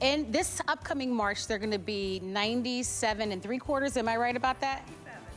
And this upcoming March, they're going to be 97 3/4. Am I right about that?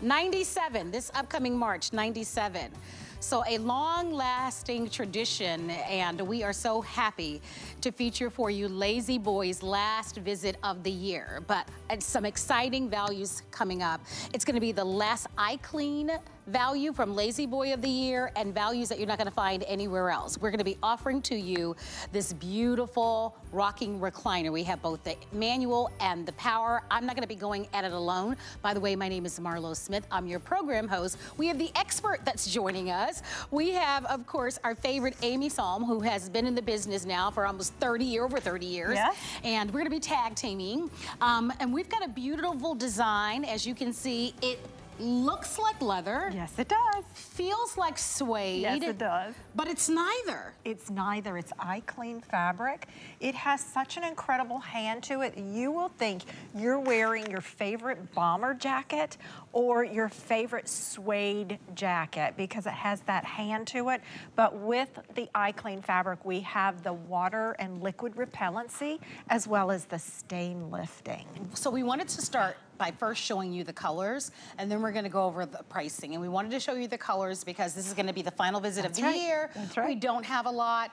97. This upcoming March, 97. So a long-lasting tradition, and we are so happy to feature for you La-Z-Boy's last visit of the year. But some exciting values coming up. It's going to be the last iClean value from La-Z-Boy of the year, and values that you're not going to find anywhere else. We're going to be offering to you this beautiful rocking recliner. We have both the manual and the power. I'm not going to be going at it alone. By the way, my name is Marlo Smith. I'm your program host. We have the expert that's joining us. We have, of course, our favorite Amy Salm, who has been in the business now for almost 30 years. Yeah. And we're going to be tag teaming. And we've got a beautiful design. As you can see, it looks like leather. Yes, it does. Feels like suede. Yes, it does. But it's neither. It's neither. It's iClean fabric. It has such an incredible hand to it. You will think you're wearing your favorite bomber jacket or your favorite suede jacket because it has that hand to it. But with the iClean fabric, we have the water and liquid repellency as well as the stain lifting. So we wanted to start by first showing you the colors, and then we're gonna go over the pricing. And we wanted to show you the colors because this is gonna be the final visit of the year. That's right. We don't have a lot.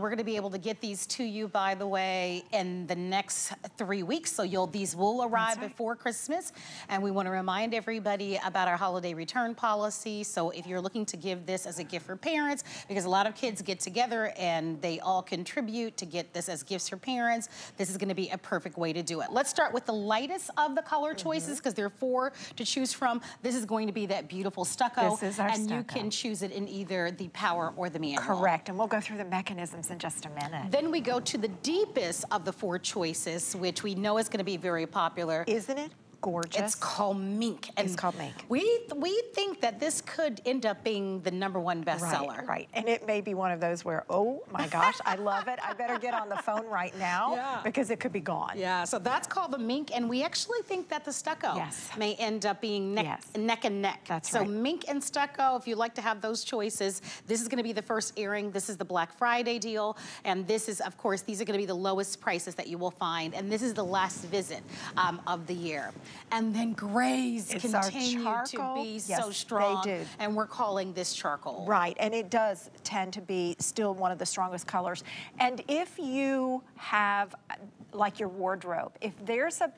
We're gonna be able to get these to you, by the way, in the next 3 weeks. So these will arrive before Christmas. And we wanna remind everybody about our holiday return policy. So if you're looking to give this as a gift for parents, because a lot of kids get together and they all contribute to get this as gifts for parents, this is gonna be a perfect way to do it. Let's start with the lightest of the color choices, because there are 4 to choose from. This is going to be that beautiful stucco. This is our stucco. You can choose it in either the power or the manual. Correct, and we'll go through the mechanisms in just a minute. Then we go to the deepest of the 4 choices, which we know is going to be very popular. Isn't it gorgeous? It's called mink. And it's called mink. We think that this could end up being the #1 bestseller. Right, right. And it may be one of those where, oh my gosh, I love it. I better get on the phone right now because it could be gone. Yeah, so that's called the mink, and we actually think that the stucco may end up being neck and neck. That's right. So mink and stucco, if you like to have those choices, this is gonna be the first airing. This is the Black Friday deal, and this is, of course, these are gonna be the lowest prices that you will find, and this is the last visit of the year. And then grays continue to be so strong. They do. And we're calling this charcoal. Right, and it does tend to be still one of the strongest colors. And if you have, like, your wardrobe, if there's a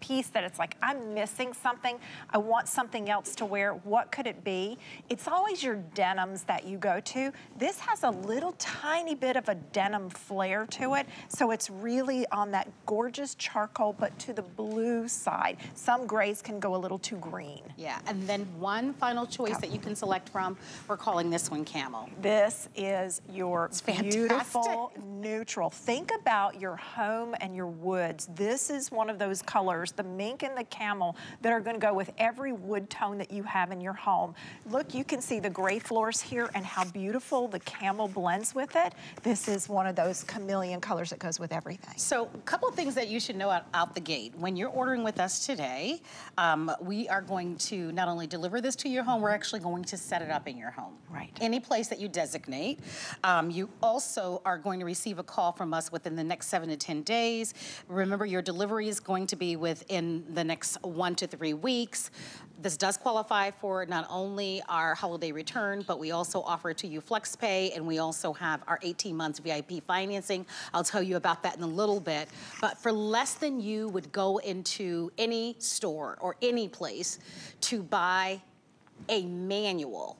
piece that it's like, I'm missing something, I want something else to wear, what could it be? It's always your denims that you go to. This has a little tiny bit of a denim flair to it, so it's really on that gorgeous charcoal, but to the blue side. Some grays can go a little too green. Yeah, and then one final choice that you can select from, we're calling this one camel. This is your beautiful neutral. Think about your home and your woods. This is one of those colors, the mink and the camel, that are going to go with every wood tone that you have in your home. Look, you can see the gray floors here and how beautiful the camel blends with it. This is one of those chameleon colors that goes with everything. So a couple of things that you should know out the gate. When you're ordering with us today, we are going to not only deliver this to your home, we're actually going to set it up in your home. Right. Any place that you designate. You also are going to receive a call from us within the next 7 to 10 days. Remember, your delivery is going to be within the next 1 to 3 weeks. This does qualify for not only our holiday return, but we also offer to you flex pay, and we also have our 18 months VIP financing. I'll tell you about that in a little bit. But for less than you would go into any store or any place to buy a manual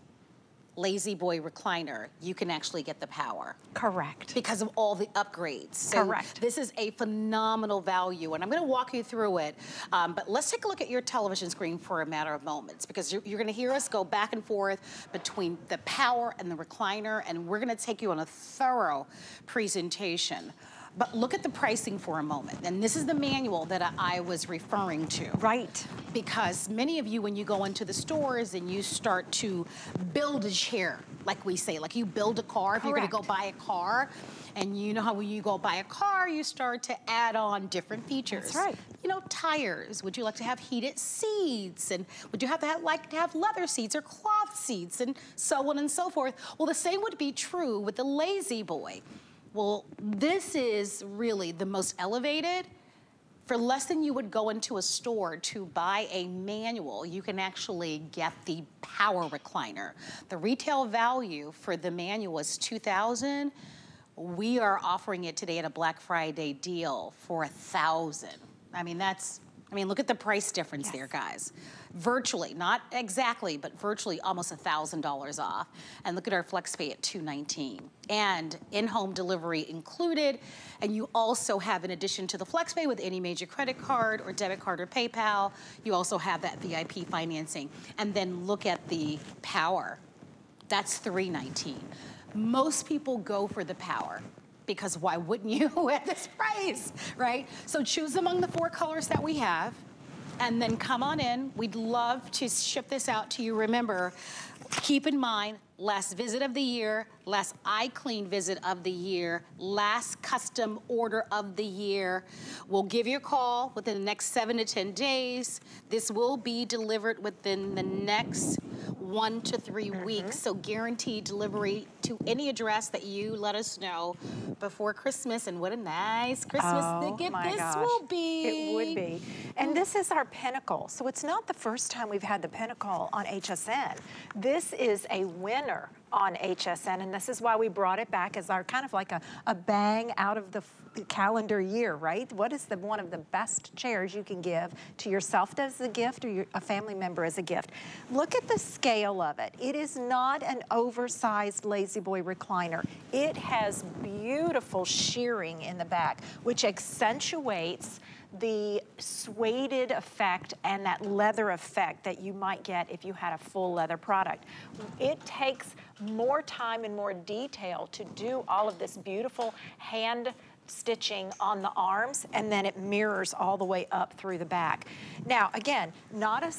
La-Z-Boy recliner, you can actually get the power. Correct. Because of all the upgrades. So correct. This is a phenomenal value, and I'm gonna walk you through it, but let's take a look at your television screen for a matter of moments, because you're gonna hear us go back and forth between the power and the recliner, and we're gonna take you on a thorough presentation. But look at the pricing for a moment. And this is the manual that I was referring to. Right. Because many of you, when you go into the stores and you start to build a chair, like we say, like you build a car, if you're gonna go buy a car, and you know how when you go buy a car, you start to add on different features. That's right. You know, tires. Would you like to have heated seats? And would you have to have, like to have leather seats or cloth seats? And so on and so forth. Well, the same would be true with the La-Z-Boy. Well, this is really the most elevated. For less than you would go into a store to buy a manual, you can actually get the power recliner. The retail value for the manual is $2,000. We are offering it today at a Black Friday deal for $1,000. I mean, that's, I mean, look at the price difference there, guys. Virtually, not exactly, but virtually almost $1,000 off. And look at our flex pay at $219. And in-home delivery included. And you also have, in addition to the flex pay with any major credit card or debit card or PayPal, you also have that VIP financing. And then look at the power. That's $319. Most people go for the power, because why wouldn't you at this price, right? So choose among the four colors that we have. And then come on in. We'd love to ship this out to you. Remember, keep in mind, last visit of the year, last iClean visit of the year, last custom order of the year. We'll give you a call within the next 7 to 10 days. This will be delivered within the next 1 to 3 weeks. So guaranteed delivery to any address that you let us know before Christmas. And what a nice Christmas gift this will be. It would be. And this is our pinnacle. So it's not the first time we've had the pinnacle on HSN. This is a winner on HSN, and this is why we brought it back as our kind of like a bang out of the calendar year, right? What is the one of the best chairs you can give to yourself as a gift or a family member as a gift? Look at the scale of it. It is not an oversized La-Z-Boy recliner. It has beautiful shearing in the back, which accentuates the suede effect and that leather effect that you might get if you had a full leather product. It takes more time and more detail to do all of this beautiful hand stitching on the arms, and then it mirrors all the way up through the back. Now, again, not a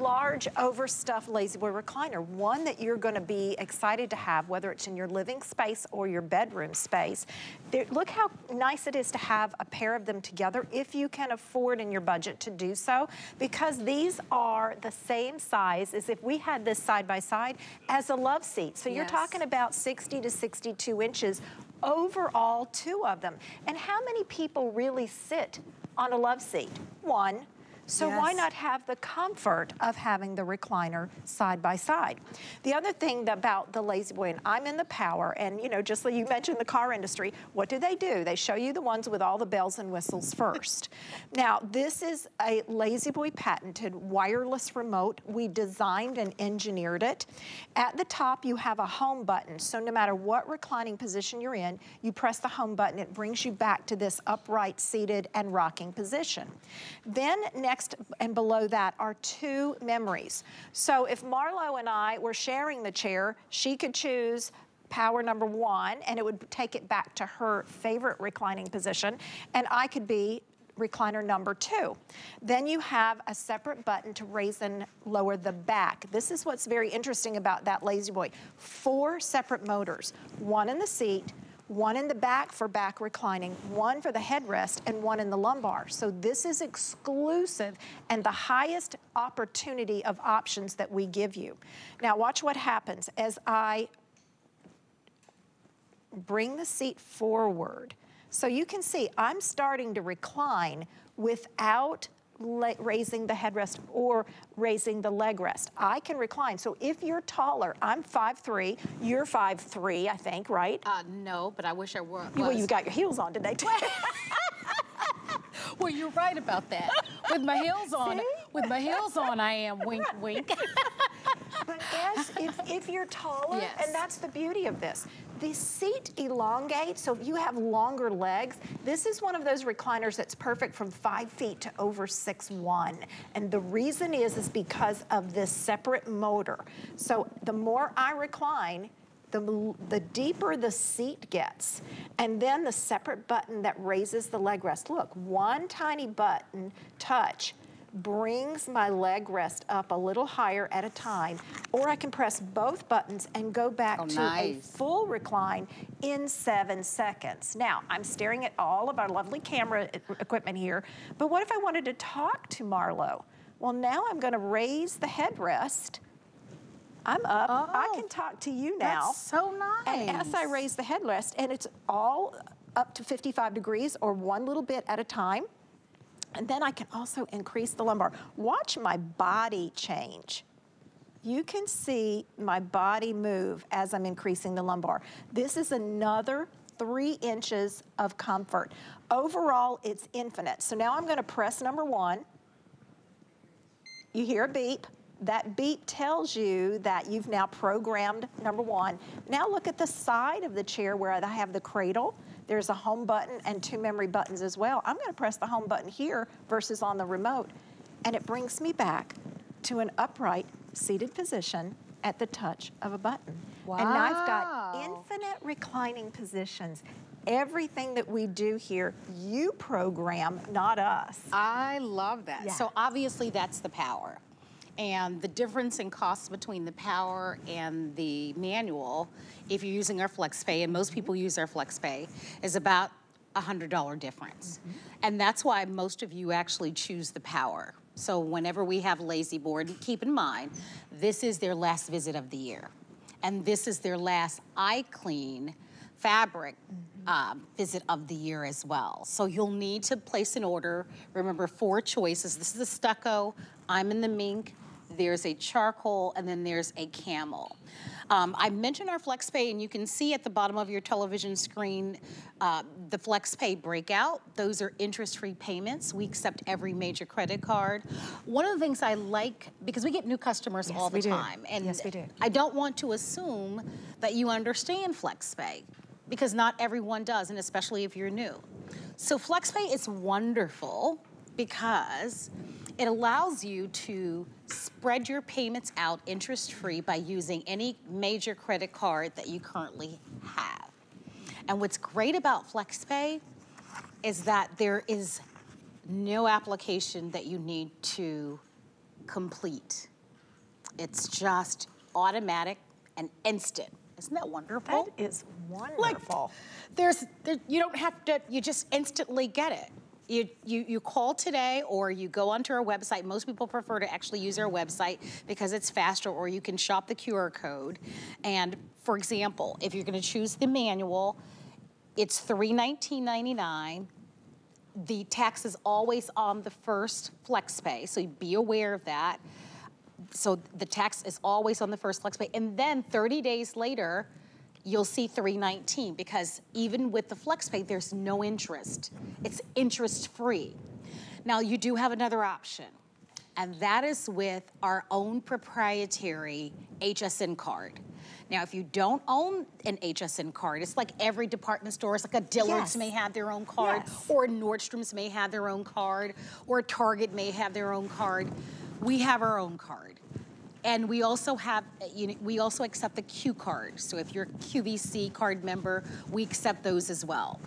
large overstuffed La-Z-Boy recliner, one that you're going to be excited to have, whether it's in your living space or your bedroom space. Look how nice it is to have a pair of them together if you can afford in your budget to do so, because these are the same size as if we had this side by side as a love seat. So you're talking about 60 to 62 inches overall, two of them. And how many people really sit on a love seat? One. So why not have the comfort of having the recliner side by side? The other thing about the La-Z-Boy, and I'm in the power, and you know, just like you mentioned the car industry, what do? They show you the ones with all the bells and whistles first. Now, this is a La-Z-Boy patented wireless remote. We designed and engineered it. At the top, you have a home button. So no matter what reclining position you're in, you press the home button, it brings you back to this upright, seated, and rocking position. Then next and below that are two memories. So if Marlo and I were sharing the chair, she could choose power number one, and it would take it back to her favorite reclining position, and I could be recliner number two. Then you have a separate button to raise and lower the back. This is what's very interesting about that La-Z-Boy. Four separate motors, one in the seat, one in the back for back reclining, one for the headrest, and one in the lumbar. So this is exclusive and the highest opportunity of options that we give you. Now watch what happens. As I bring the seat forward, so you can see I'm starting to recline without raising the headrest or raising the leg rest. I can recline. So if you're taller, I'm 5'3", you're 5'3", I think, right? No, but I wish I were. Well, you got your heels on today too. Well, you're right about that. With my heels on, with my heels on, I am, wink, wink. But yes, if you're taller, and that's the beauty of this. The seat elongates, so if you have longer legs, this is one of those recliners that's perfect from 5 feet to over 6'1". And the reason is because of this separate motor. So the more I recline, the deeper the seat gets. And then the separate button that raises the leg rest. Look, one tiny button touch brings my leg rest up a little higher at a time, or I can press both buttons and go back to a full recline in 7 seconds. Now, I'm staring at all of our lovely camera equipment here, but what if I wanted to talk to Marlo? Well, now I'm gonna raise the headrest I'm up. Oh, I can talk to you now. That's so nice. And as I raise the headrest, and it's all up to 55 degrees or one little bit at a time. And then I can also increase the lumbar. Watch my body change. You can see my body move as I'm increasing the lumbar. This is another 3 inches of comfort. Overall, it's infinite. So now I'm gonna press number one. You hear a beep. That beep tells you that you've now programmed number one. Now look at the side of the chair where I have the cradle. There's a home button and 2 memory buttons as well. I'm gonna press the home button here versus on the remote, and it brings me back to an upright seated position at the touch of a button. Wow. And now I've got infinite reclining positions. Everything that we do here, you program, not us. I love that. Yeah. So obviously that's the power. And the difference in costs between the power and the manual, if you're using our FlexPay, and most people use our FlexPay, is about $100 difference. Mm-hmm. And that's why most of you actually choose the power. So whenever we have La-Z-Boy, keep in mind, this is their last visit of the year. And this is their last iClean fabric visit of the year as well. So you'll need to place an order. Remember, 4 choices. This is the stucco, I'm in the mink, there's a charcoal, and then there's a camel. I mentioned our FlexPay, and you can see at the bottom of your television screen the FlexPay breakout. Those are interest-free payments. We accept every major credit card. One of the things I like, because we get new customers all the time, and I don't want to assume that you understand FlexPay, because not everyone does, and especially if you're new. So FlexPay is wonderful because it allows you to spread your payments out interest-free by using any major credit card that you currently have. And what's great about FlexPay is that there is no application that you need to complete. It's just automatic and instant. Isn't that wonderful? That is wonderful. Like, you don't have to, you just instantly get it. You call today, or you go onto our website. Most people prefer to actually use our website because it's faster, or you can shop the QR code. And for example, if you're gonna choose the manual, it's $319.99. The tax is always on the first FlexPay, so be aware of that. So the tax is always on the first FlexPay. And then 30 days later, you'll see $319, because even with the FlexPay, there's no interest. It's interest-free. Now, you do have another option, and that is with our own proprietary HSN card. Now, if you don't own an HSN card, it's like every department store, it's like a Dillard's may have their own card, or Nordstrom's may have their own card, or Target may have their own card. We have our own card. And we also have, we also accept the Q card. So if you're a QVC card member, we accept those as well.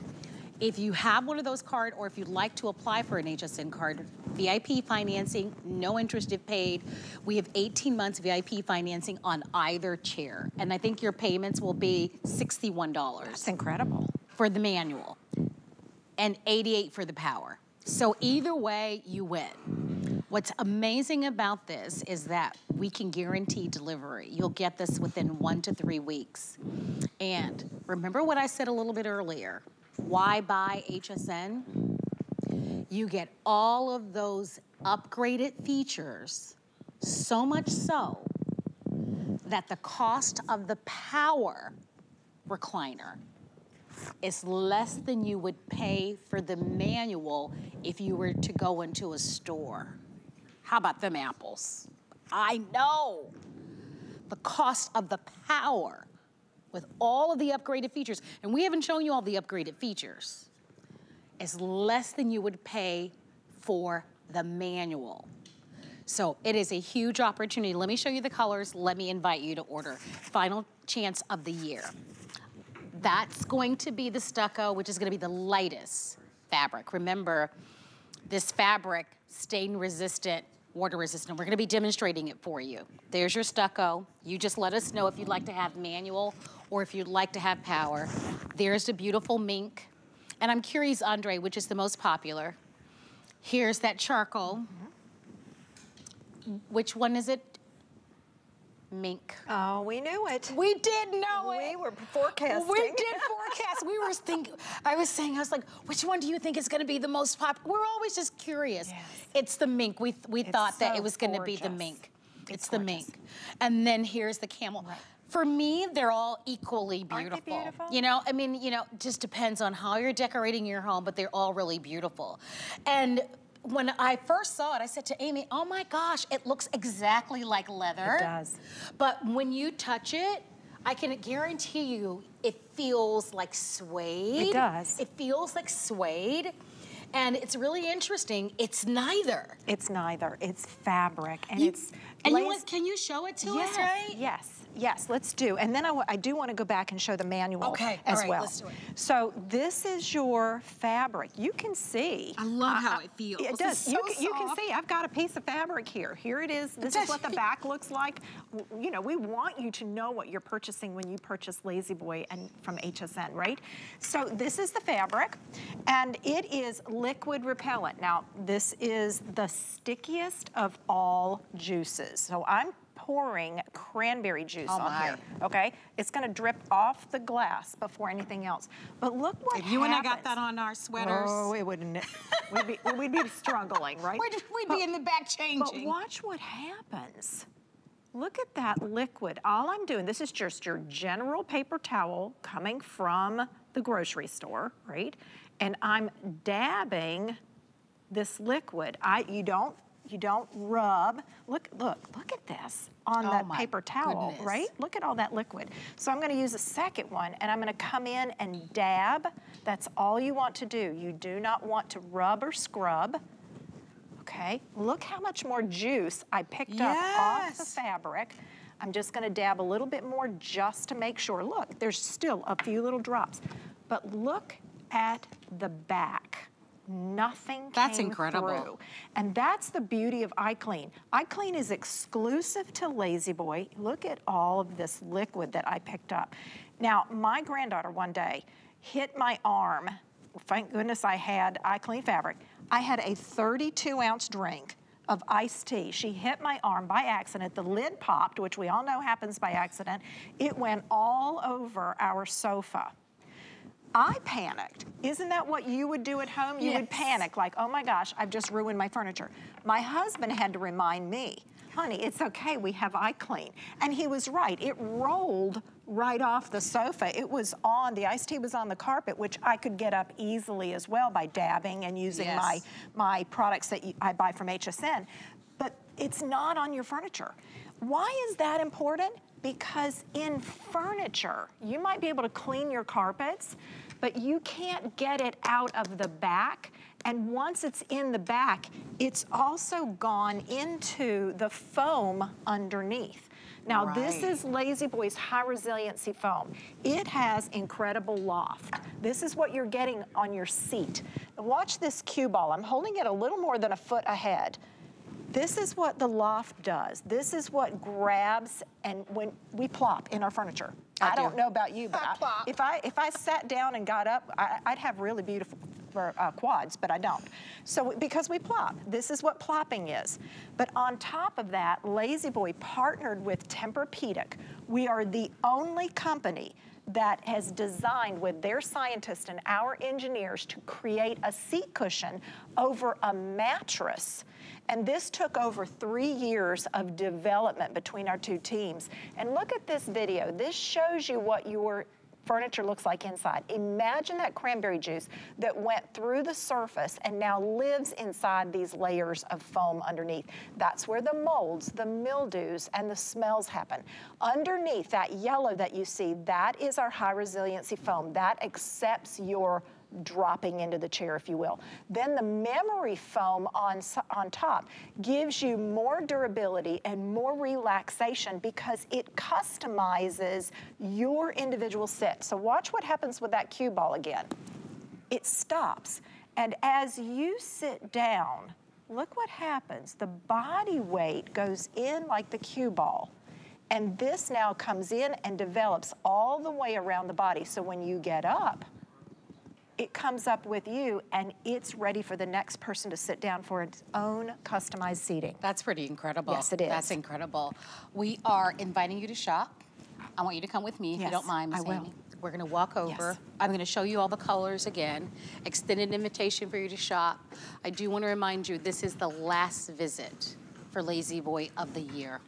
If you have one of those cards, or if you'd like to apply for an HSN card, VIP financing, no interest if paid. We have 18 months VIP financing on either chair. And I think your payments will be $61. That's incredible. For the manual, and $88 for the power. So either way, you win. What's amazing about this is that we can guarantee delivery. You'll get this within 1 to 3 weeks. And remember what I said a little bit earlier, why buy HSN? You get all of those upgraded features, so much so that the cost of the power recliner is less than you would pay for the manual if you were to go into a store. How about them apples? I know. The cost of the power with all of the upgraded features, and we haven't shown you all the upgraded features, is less than you would pay for the manual. So it is a huge opportunity. Let me show you the colors. Let me invite you to order. Final chance of the year. That's going to be the stucco, which is gonna be the lightest fabric. Remember, this fabric, stain resistant, water resistant. We're gonna be demonstrating it for you. There's your stucco. You just let us know if you'd like to have manual or if you'd like to have power. There's the beautiful mink. And I'm curious, Andre, which is the most popular. Here's that charcoal. Which one is it? mink. Oh, we knew it. We did know it. We were forecasting. We did forecast. We were thinking, I was like, which one do you think is going to be the most popular? We're always just curious. Yes. It's the mink. We thought it was going to be the mink. It's the mink. And then here's the camel. Right. For me, they're all equally beautiful. Aren't they beautiful? You know, I mean, you know, just depends on how you're decorating your home, but they're all really beautiful. And when I first saw it, I said to Amy, oh my gosh, it looks exactly like leather. It does. But when you touch it, I can guarantee you it feels like suede. It does. It feels like suede. And it's really interesting. It's neither. It's neither. It's fabric. And it's... And you want, can you show it to us, right? Yes, let's do. And then I do want to go back and show the manual as well. Let's do it. So this is your fabric. You can see. I love how it feels. It does. So you can see. I've got a piece of fabric here. Here it is. This is what the back looks like. You know, we want you to know what you're purchasing when you purchase La-Z-Boy and from HSN, right? So this is the fabric, and it is liquid repellent. Now, this is the stickiest of all juices. So I'm pouring cranberry juice on here, okay? It's gonna drip off the glass before anything else. But look what happens. If you and I got that on our sweaters. Oh, it wouldn't. we'd be struggling, right? We'd be in the back changing. But watch what happens. Look at that liquid. All I'm doing, this is just your general paper towel coming from the grocery store, right? And I'm dabbing this liquid. You don't rub. Look at this on the paper towel, right? Look at all that liquid. So I'm gonna use a second one, and I'm gonna come in and dab. That's all you want to do. You do not want to rub or scrub, okay? Look how much more juice I picked up off the fabric. I'm just gonna dab a little bit more just to make sure. Look, there's still a few little drops, but look at the back. Nothing came through. And that's the beauty of iClean. iClean is exclusive to La-Z-Boy. Look at all of this liquid that I picked up. Now, my granddaughter one day hit my arm. Thank goodness I had iClean fabric. I had a 32-ounce drink of iced tea. She hit my arm by accident. The lid popped, which we all know happens by accident. It went all over our sofa. I panicked. Isn't that what you would do at home? You would panic like, oh my gosh, I've just ruined my furniture. My husband had to remind me, honey, it's okay, we have iClean. And he was right, it rolled right off the sofa. It was on, the iced tea was on the carpet, which I could get up easily as well by dabbing and using my products that I buy from HSN. But it's not on your furniture. Why is that important? Because in furniture, you might be able to clean your carpets, but you can't get it out of the back. And once it's in the back, it's also gone into the foam underneath. Now, this is La-Z-Boy's high resiliency foam. It has incredible loft. This is what you're getting on your seat. Watch this cue ball. I'm holding it a little more than a foot ahead. This is what the loft does. This is what grabs, and when we plop in our furniture. I don't know about you, but if I sat down and got up, I'd have really beautiful quads, but I don't. So because we plop, this is what plopping is. But on top of that, La-Z-Boy partnered with Tempur-Pedic. We are the only company that has designed with their scientists and our engineers to create a seat cushion over a mattress. And this took over 3 years of development between our two teams. And look at this video. This shows you what your furniture looks like inside. Imagine that cranberry juice that went through the surface and now lives inside these layers of foam underneath. That's where the molds, the mildews, and the smells happen. Underneath that yellow that you see, that is our high resiliency foam. That accepts your dropping into the chair, if you will. Then the memory foam on top gives you more durability and more relaxation because it customizes your individual sit. So watch what happens with that cue ball again. It stops, and as you sit down, look what happens. The body weight goes in like the cue ball. And this now comes in and develops all the way around the body. So when you get up, it comes up with you and it's ready for the next person to sit down for its own customized seating. That's pretty incredible. Yes, it is. That's incredible. We are inviting you to shop. I want you to come with me if you don't mind, Ms. Amy. I will. We're gonna walk over. Yes. I'm gonna show you all the colors again. Extended invitation for you to shop. I do wanna remind you, this is the last visit for La-Z-Boy of the year.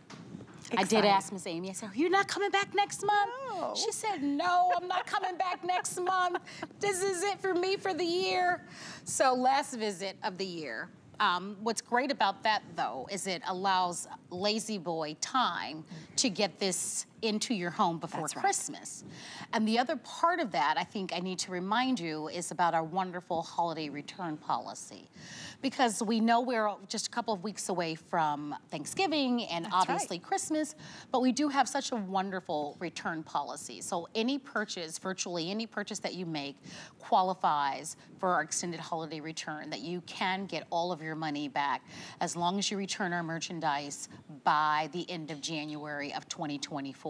Exciting. I did ask Miss Amy, I said, are you not coming back next month? No. She said, no, I'm not coming back next month. This is it for me for the year. So last visit of the year. What's great about that, though, is it allows La-Z-Boy time to get this into your home before Christmas. And the other part of that, I think I need to remind you, is about our wonderful holiday return policy. Because we know we're just a couple of weeks away from Thanksgiving and obviously Christmas, but we do have such a wonderful return policy. So any purchase, virtually any purchase that you make, qualifies for our extended holiday return, that you can get all of your money back as long as you return our merchandise by the end of January of 2024.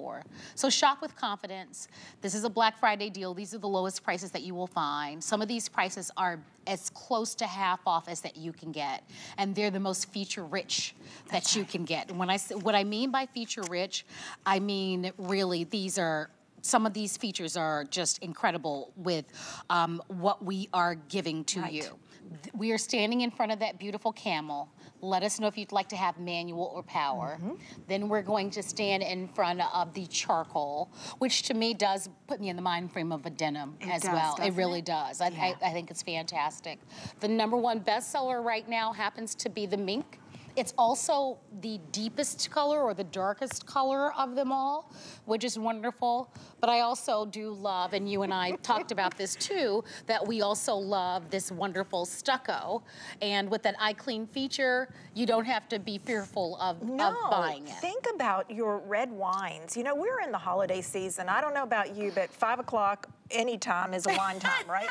So shop with confidence. This is a Black Friday deal. These are the lowest prices that you will find. Some of these prices are as close to half off as that you can get. And they're the most feature rich that you can get. And when I say, what I mean by feature rich, I mean really these are, some of these features are just incredible with what we are giving to you. We are standing in front of that beautiful camel. Let us know if you'd like to have manual or power. Then we're going to stand in front of the charcoal, which to me does put me in the mind frame of a denim as well. It really does. I think it's fantastic. The #1 bestseller right now happens to be the mink. It's also the deepest color or the darkest color of them all, which is wonderful. But I also do love, and you and I talked about this too, that we also love this wonderful stucco. And with that iClean feature, you don't have to be fearful of buying it. Think about your red wines. You know, we're in the holiday season. I don't know about you, but 5 o'clock any time is a wine time, right?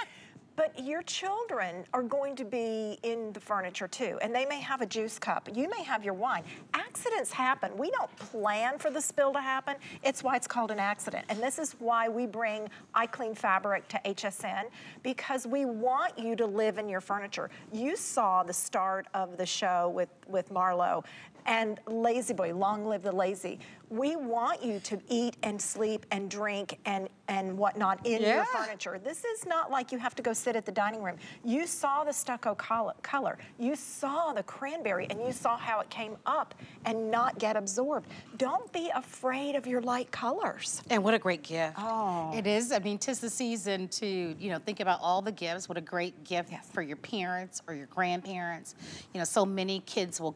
But your children are going to be in the furniture too, and they may have a juice cup. You may have your wine. Accidents happen. We don't plan for the spill to happen. It's why it's called an accident. And this is why we bring iClean fabric to HSN, because we want you to live in your furniture. You saw the start of the show with Marlo and La-Z-Boy, long live the lazy. We want you to eat and sleep and drink and whatnot in your furniture. This is not like you have to go sit at the dining room. You saw the stucco color. You saw the cranberry, and you saw how it came up and not get absorbed. Don't be afraid of your light colors. And what a great gift. Oh. It is. I mean, 'tis the season to, you know, think about all the gifts. What a great gift for your parents or your grandparents. You know, so many kids will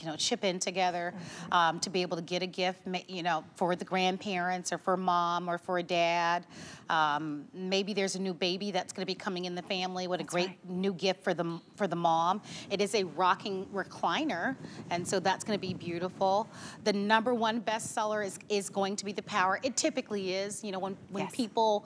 you know, chip in together to be able to get a gift, you know, for the grandparents or for mom or for dad. Maybe there's a new baby that's going to be coming in the family. What a great new gift for the mom. It is a rocking recliner, and so that's going to be beautiful. The #1 bestseller is going to be the power. It typically is, you know, when people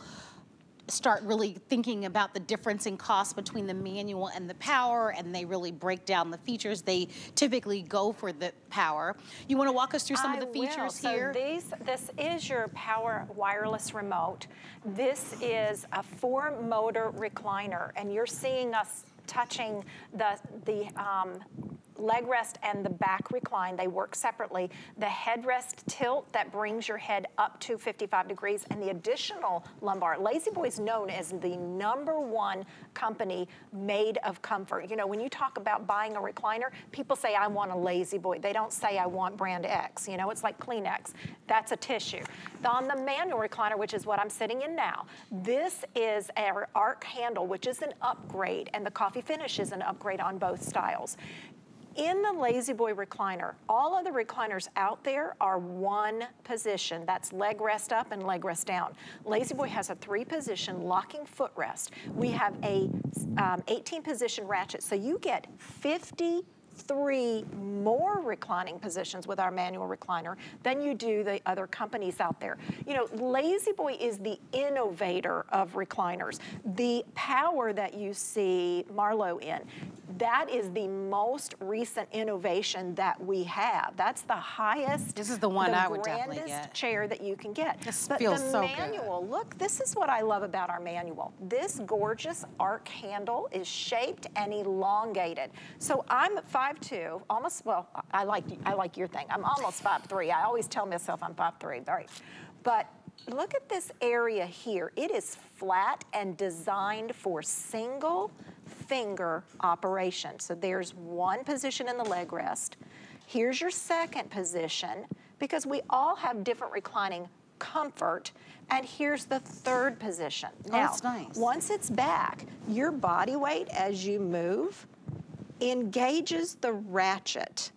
start really thinking about the difference in cost between the manual and the power, and they really break down the features, they typically go for the power. You want to walk us through some of the features here? So this is your power wireless remote. This is a 4-motor recliner, and you're seeing us touching the leg rest and the back recline. They work separately. The headrest tilt that brings your head up to 55 degrees and the additional lumbar. La-Z-Boy is known as the #1 company made of comfort. You know, when you talk about buying a recliner, people say, I want a La-Z-Boy. They don't say, I want brand X. You know, it's like Kleenex. That's a tissue. On the manual recliner, which is what I'm sitting in now, this is our arc handle, which is an upgrade, and the coffee finish is an upgrade on both styles. In the La-Z-Boy recliner, all other recliners out there are one position. That's leg rest up and leg rest down. La-Z-Boy has a 3-position locking footrest. We have a 18-position ratchet. So you get 53 more reclining positions with our manual recliner than you do the other companies out there. You know, La-Z-Boy is the innovator of recliners. The power that you see Marlo in That is the most recent innovation that we have. That's the highest. This is the one I would definitely get. The grandest chair that you can get. This feels so good. But the manual, look, this is what I love about our manual. This gorgeous arc handle is shaped and elongated. So I'm 5'2", almost, well, I like your thing. I'm almost 5'3". I always tell myself I'm 5'3", right? But look at this area here. It is flat and designed for single finger operation. So there's one position in the leg rest. Here's your second position, because we all have different reclining comfort. And here's the third position. Now, that's nice. Once it's back, your body weight as you move engages the ratchet.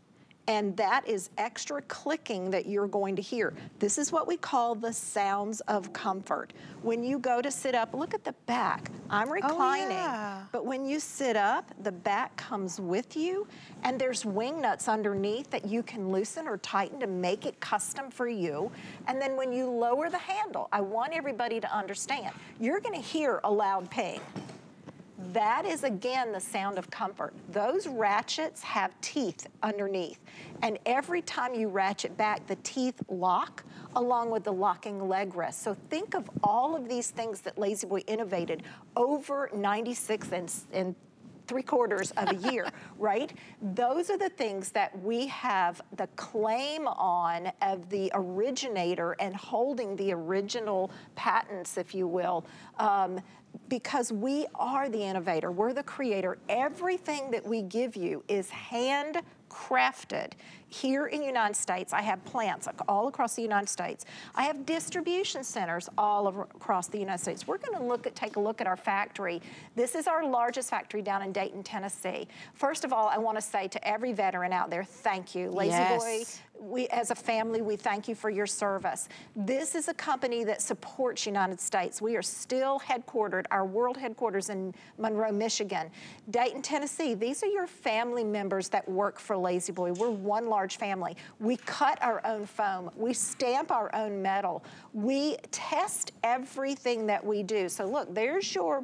And that is extra clicking that you're going to hear. This is what we call the sounds of comfort. When you go to sit up, look at the back. I'm reclining, but when you sit up, the back comes with you, and there's wing nuts underneath that you can loosen or tighten to make it custom for you. And then when you lower the handle, I want everybody to understand, you're gonna hear a loud ping. That is, again, the sound of comfort. Those ratchets have teeth underneath. And every time you ratchet back, the teeth lock along with the locking leg rest. So think of all of these things that La-Z-Boy innovated over 96 and three quarters of a year, right? Those are the things that we have the claim on of the originator and holding the original patents, if you will, because we are the innovator, we're the creator. Everything that we give you is hand crafted here in the United States. I have plants all across the United States. I have distribution centers all across the United States. We're going to take a look at our factory. This is our largest factory down in Dayton, Tennessee. First of all, I want to say to every veteran out there, thank you. La-Z-Boy, we as a family, we thank you for your service. This is a company that supports United States. We are still headquartered, our world headquarters in Monroe, Michigan. Dayton, Tennessee, these are your family members that work for La-Z-Boy. We're one large family. We cut our own foam. We stamp our own metal. We test everything that we do. So look, there's your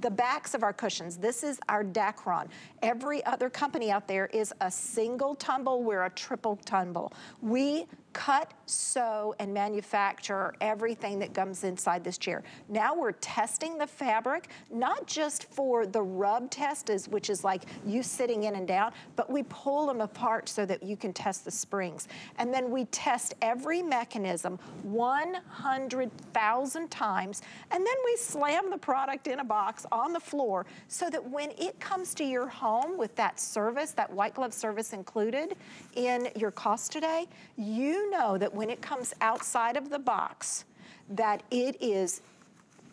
the backs of our cushions. This is our Dacron. Every other company out there is a single tumble. We're a triple tumble. We cut, sew, and manufacture everything that comes inside this chair. Now we're testing the fabric, not just for the rub test, which is like you sitting in and down, but we pull them apart so that you can test the springs. And then we test every mechanism 100,000 times, and then we slam the product in a box on the floor so that when it comes to your home with that service, that white glove service included in your cost today, you know that when it comes outside of the box, that it is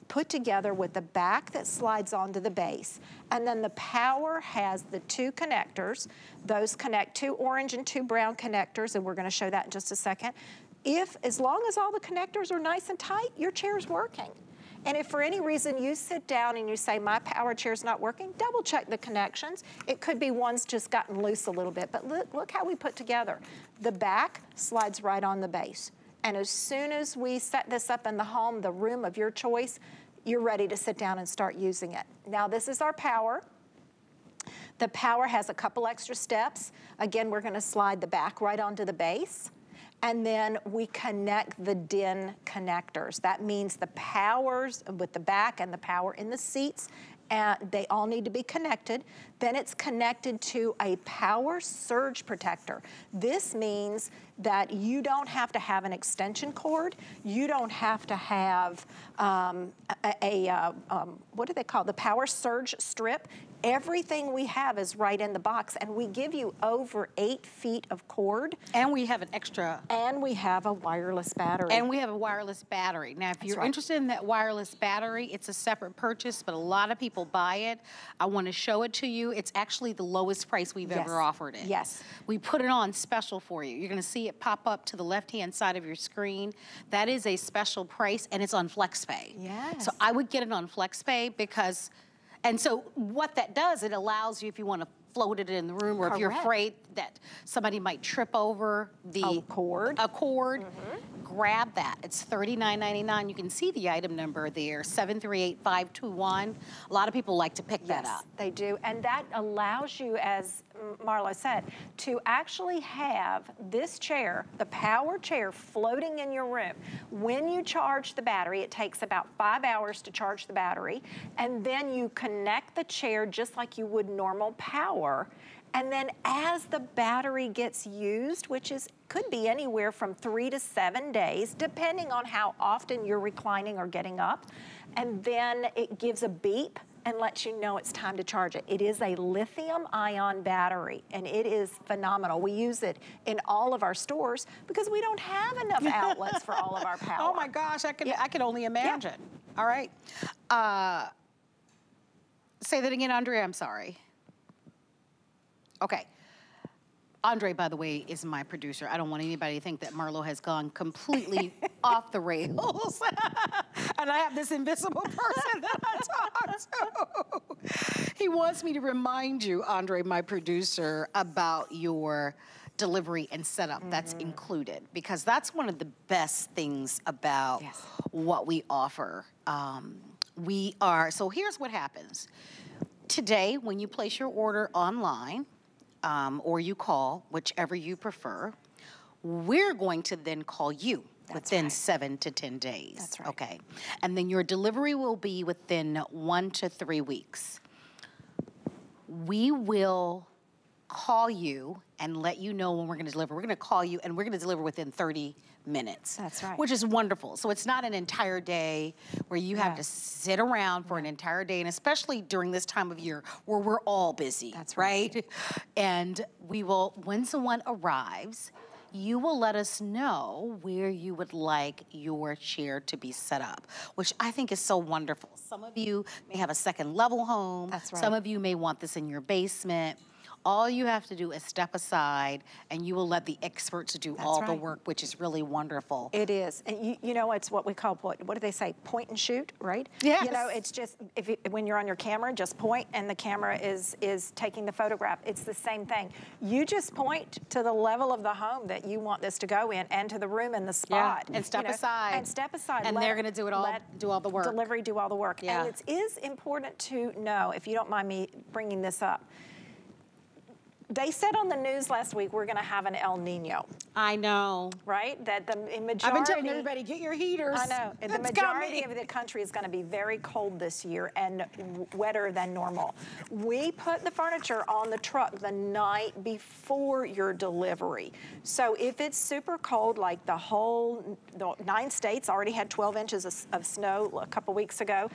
put together with the back that slides onto the base. And then the power has the two connectors. Those connect two orange and two brown connectors, and we're gonna show that in just a second. As long as all the connectors are nice and tight, your chair's working. And if for any reason you sit down and you say, my power chair's not working, double check the connections. It could be one's just gotten loose a little bit, but look how we put together. The back slides right on the base. And as soon as we set this up in the home, the room of your choice, you're ready to sit down and start using it. Now this is our power. The power has a couple extra steps. Again, we're gonna slide the back right onto the base. And then we connect the DIN connectors. That means the powers with the back and the power in the seats, they all need to be connected. Then it's connected to a power surge protector. This means that you don't have to have an extension cord. You don't have to have what do they call, the power surge strip. Everything we have is right in the box, and we give you over 8 feet of cord. And we have an extra. And we have a wireless battery. And we have a wireless battery. Now, if you're interested in that wireless battery, it's a separate purchase, but a lot of people buy it. I want to show it to you. It's actually the lowest price we've ever offered it. Yes. We put it on special for you. You're going to see it pop up to the left-hand side of your screen. That is a special price, and it's on FlexPay. Yes. So I would get it on FlexPay because, and so what that does, it allows you, if you want to float it in the room, or if you're afraid that somebody might trip over the cord, mm-hmm. grab that. It's $39.99. You can see the item number there, 738-521. A lot of people like to pick that up. Yes, they do. And that allows you, as Marlo said, to actually have this chair, the power chair, floating in your room. When you charge the battery, it takes about 5 hours to charge the battery, and then you connect the chair just like you would normal power. And then as the battery gets used, which is could be anywhere from 3 to 7 days, depending on how often you're reclining or getting up, and then it gives a beep and lets you know it's time to charge it. It is a lithium-ion battery, and it is phenomenal. We use it in all of our stores because we don't have enough outlets for all of our power. Oh my gosh, I can only imagine. Yeah. All right. Say that again, Andrea, I'm sorry. Okay. Andre, by the way, is my producer. I don't want anybody to think that Marlo has gone completely off the rails. And I have this invisible person that I talk to. He wants me to remind you, Andre, my producer, about your delivery and setup. Mm-hmm. That's included, because that's one of the best things about what we offer. So here's what happens. Today, when you place your order online, or you call, whichever you prefer, we're going to then call you within 7 to 10 days. That's right. Okay. And then your delivery will be within 1 to 3 weeks. We will call you and let you know when we're going to deliver. We're going to call you and we're going to deliver within 30 minutes. That's right. Which is wonderful. So it's not an entire day where you have to sit around for an entire day, and especially during this time of year where we're all busy. That's right. And we will, when someone arrives, you will let us know where you would like your chair to be set up, which I think is so wonderful. Some of you may have a second level home. That's right. Some of you may want this in your basement. All you have to do is step aside, and you will let the experts do all the work, which is really wonderful. It is. And you know, it's what we call, what do they say, point and shoot, right? Yes. You know, it's just, when you're on your camera, just point, and the camera is taking the photograph. It's the same thing. You just point to the level of the home that you want this to go in, and to the room and the spot. Yeah. And step aside. And step aside. And they're going to do it all, do all the work. Delivery do all the work. Yeah. And it is important to know, if you don't mind me bringing this up, they said on the news last week, we're gonna have an El Nino. I know. Right? That the majority- I've been telling everybody, get your heaters. I know. The majority of the country is gonna be very cold this year and wetter than normal. We put the furniture on the truck the night before your delivery. So if it's super cold, like the 9 states already had 12 inches of snow a couple weeks ago,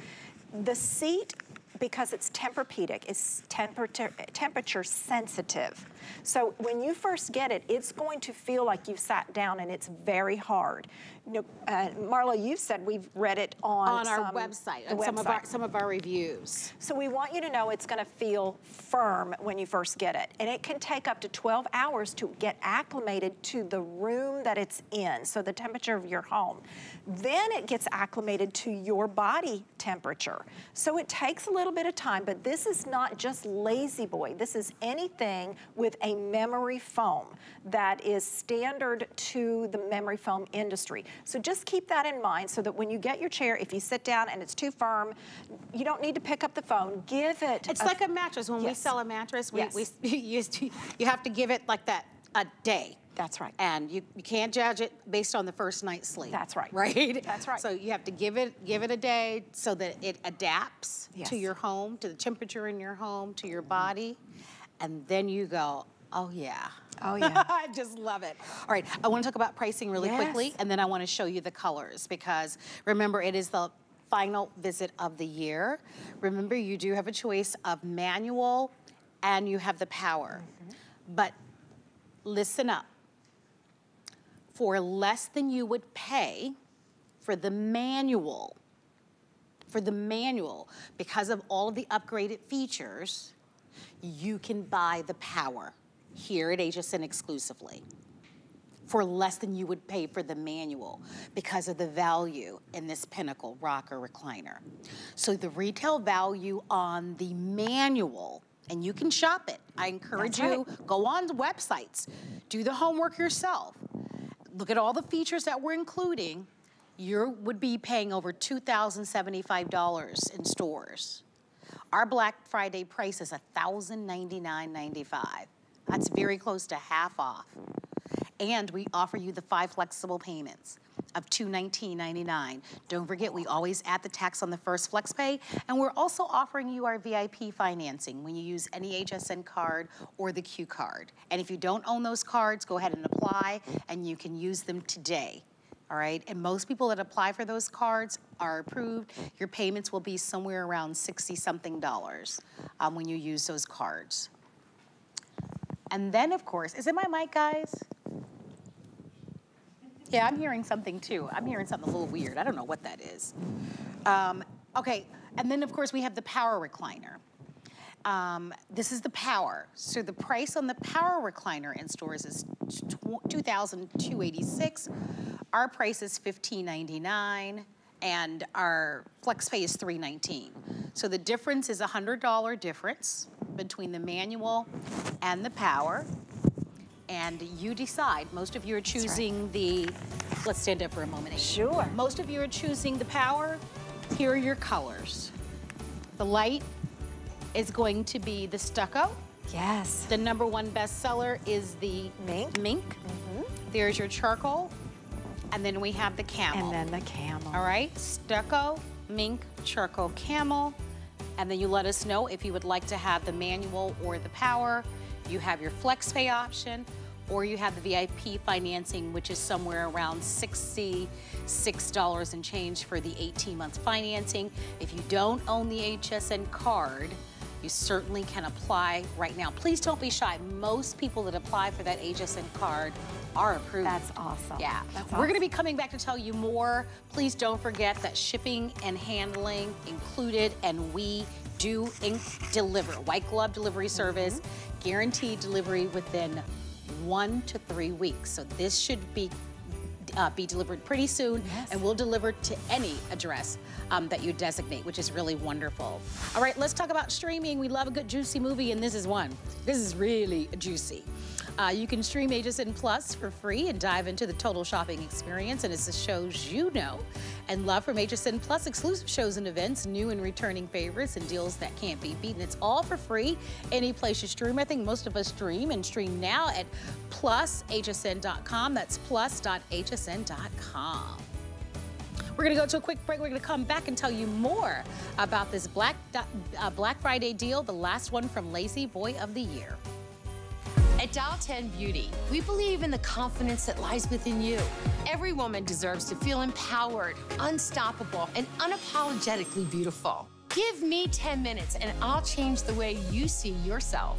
the seat, because it's Tempur-Pedic, it's temperature sensitive. So when you first get it, it's going to feel like you've sat down, and it's very hard. Marlo, you've said we've read it on our website, on some of our reviews. So we want you to know it's going to feel firm when you first get it. And it can take up to 12 hours to get acclimated to the room that it's in, so the temperature of your home. Then it gets acclimated to your body temperature. So it takes a little bit of time, but this is not just La-Z-Boy. This is anything with a memory foam that is standard to the memory foam industry. So just keep that in mind, so that when you get your chair, if you sit down and it's too firm, you don't need to pick up the phone. Give it. It's like a mattress. When we sell a mattress, you have to give it like that a day. That's right. And you can't judge it based on the first night's sleep. That's right. Right? That's right. So you have to give it a day so that it adapts to your home, to the temperature in your home, to your body. And then you go, oh yeah. Oh yeah. I just love it. All right, I want to talk about pricing really quickly, and then I want to show you the colors, because remember, it is the final visit of the year. Remember, you do have a choice of manual and you have the power. Mm-hmm. But listen up. For less than you would pay for the manual, because of all of the upgraded features, you can buy the power here at HSN exclusively for less than you would pay for the manual, because of the value in this pinnacle rocker recliner. So the retail value on the manual, and you can shop it. I encourage you, go on websites, do the homework yourself. look at all the features that we're including, you would be paying over $2,075 in stores. Our Black Friday price is $1,099.95. That's very close to half off. And we offer you the 5 flexible payments of $219.99. Don't forget, we always add the tax on the first flex pay, and we're also offering you our VIP financing when you use any HSN card or the Q card. And if you don't own those cards, go ahead and apply, and you can use them today, all right? And most people that apply for those cards are approved. Your payments will be somewhere around $60-something when you use those cards. And then, of course, is it my mic, guys? Yeah, I'm hearing something too. I'm hearing something a little weird. I don't know what that is. Okay, and then of course we have the power recliner. This is the power. So the price on the power recliner in stores is $2,286. Our price is $1,599, and our flex pay is $319. So the difference is $100 difference between the manual and the power. And you decide. Most of you are choosing the, let's stand up for a moment. Sure. Most of you are choosing the power. Here are your colors. The light is going to be the stucco. Yes. The #1 bestseller is the mink. Mm-hmm. There's your charcoal. And then we have the camel. And then the camel. All right, stucco, mink, charcoal, camel. And then you let us know if you would like to have the manual or the power. You have your flex pay option, or you have the VIP financing, which is somewhere around $66 and change for the 18-month financing. If you don't own the HSN card, you certainly can apply right now. Please don't be shy. Most people that apply for that HSN card are approved. That's awesome. Yeah. That's awesome. We're going to be coming back to tell you more. Please don't forget that shipping and handling included, and we do deliver. White glove delivery service, guaranteed delivery within 1 to 3 weeks. So this should be delivered pretty soon, and we'll deliver to any address that you designate, which is really wonderful. All right, let's talk about streaming. We love a good juicy movie, and this is one. This is really juicy. You can stream HSN Plus for free and dive into the total shopping experience, and it's the shows you know and love from HSN Plus, exclusive shows and events, new and returning favorites, and deals that can't be beaten. It's all for free, any place you stream. I think most of us stream, and stream now at plushsn.com. That's plus.hsn.com. We're gonna go to a quick break. We're gonna come back and tell you more about this Black Friday deal, the last one from La-Z-Boy of the year. At Dial 10 Beauty, we believe in the confidence that lies within you. Every woman deserves to feel empowered, unstoppable, and unapologetically beautiful. Give me 10 minutes and I'll change the way you see yourself.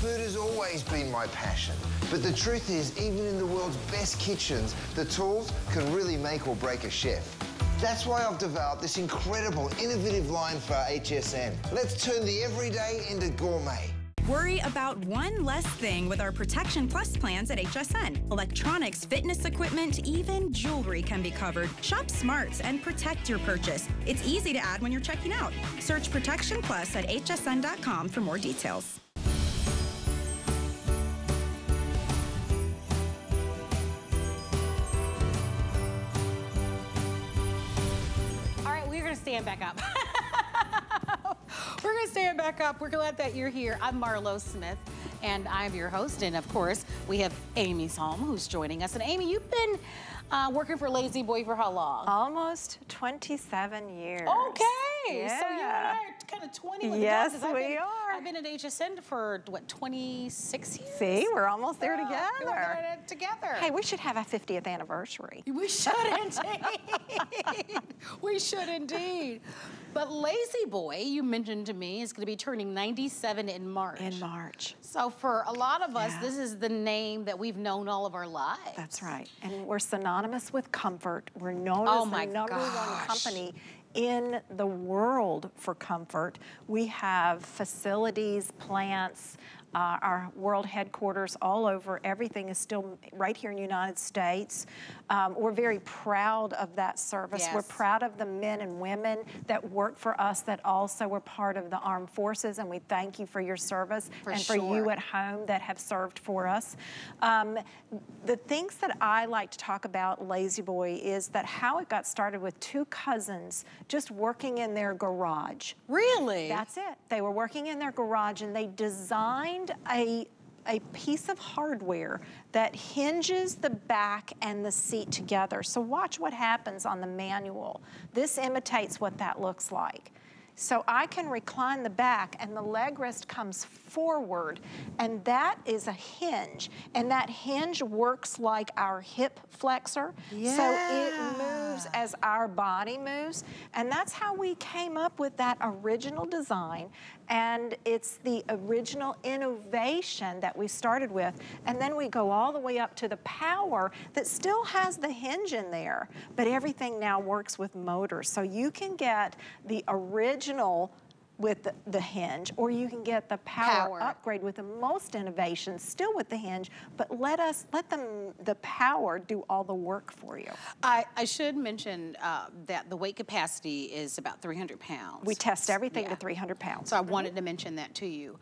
Food has always been my passion, but the truth is, even in the world's best kitchens, the tools can really make or break a chef. That's why I've developed this incredible, innovative line for HSN. Let's turn the everyday into gourmet. Worry about one less thing with our Protection Plus plans at HSN. Electronics, fitness equipment, even jewelry can be covered. Shop smarts and protect your purchase. It's easy to add when you're checking out. Search Protection Plus at hsn.com for more details. Stand back up. We're going to stand back up. We're glad that you're here. I'm Marlo Smith, and I'm your host. And, of course, we have Amy Salm, who's joining us. And, Amy, you've been working for La-Z-Boy for how long? Almost 27 years. Okay. Yeah. So you and I are kind of 20 when yes, we are. I've been at HSN for, what, 26 years? See, we're almost there together. We're there together. Hey, we should have our 50th anniversary. We should indeed. We should indeed. But La-Z-Boy, you mentioned to me, is going to be turning 97 in March. In March. So for a lot of us, this is the name that we've known all of our lives. That's right. And we're synonymous with comfort. We're known as the number one company in the world for comfort. We have facilities, plants, our world headquarters all over. Everything is still right here in the United States. We're very proud of that service. Yes. We're proud of the men and women that work for us that also were part of the armed forces, and we thank you for your service for you at home that have served for us. The things that I like to talk about La-Z-Boy is that how it got started with two cousins just working in their garage. Really? That's it. They were working in their garage and they designed a piece of hardware that hinges the back and the seat together. So watch what happens on the manual. This imitates what that looks like. So I can recline the back and the leg rest comes forward, and that is a hinge. And that hinge works like our hip flexor. Yeah. So it moves as our body moves. And that's how we came up with that original design. And it's the original innovation that we started with. And then we go all the way up to the power that still has the hinge in there, but everything now works with motors. So you can get the original with the hinge, or you can get the power upgrade with the most innovation, still with the hinge, but let the power do all the work for you. I should mention that the weight capacity is about 300 pounds. We test everything to 300 pounds. So I wanted to mention that to you.